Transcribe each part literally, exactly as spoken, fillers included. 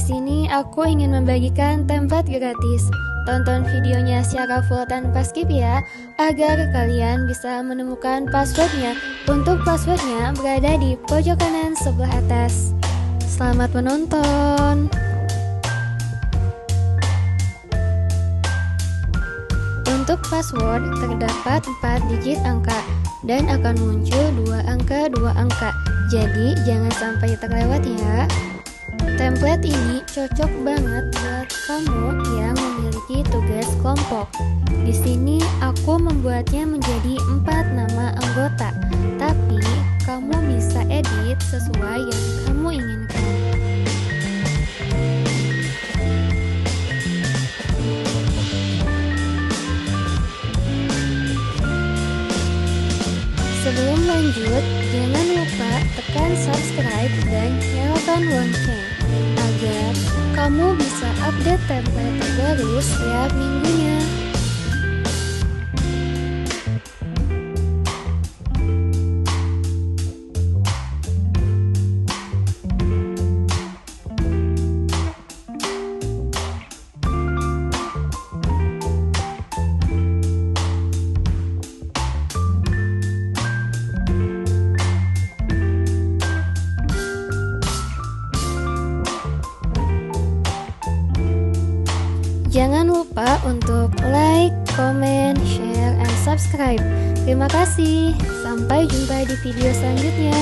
sini aku ingin membagikan template gratis. Tonton videonya secara full tanpa skip ya, agar kalian bisa menemukan passwordnya. Untuk passwordnya berada di pojok kanan sebelah atas. Selamat menonton. Untuk password terdapat empat digit angka dan akan muncul dua angka dua angka. Jadi jangan sampai terlewat ya. Template ini cocok banget buat kamu yang memiliki tugas kelompok. Di sini aku membuatnya menjadi empat nama anggota, tapi kamu bisa edit sesuai yang kamu inginkan. Sebelum lanjut, jangan lupa tekan subscribe dan nyalakan lonceng agar kamu bisa update template terbaru setiap minggunya. Jangan lupa untuk like, comment, share, and subscribe. Terima kasih. Sampai jumpa di video selanjutnya.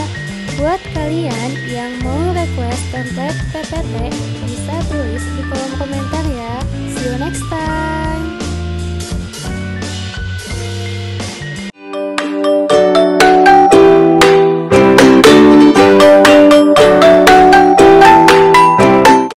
Buat kalian yang mau request template P P T, bisa tulis di kolom komentar ya. See you next time.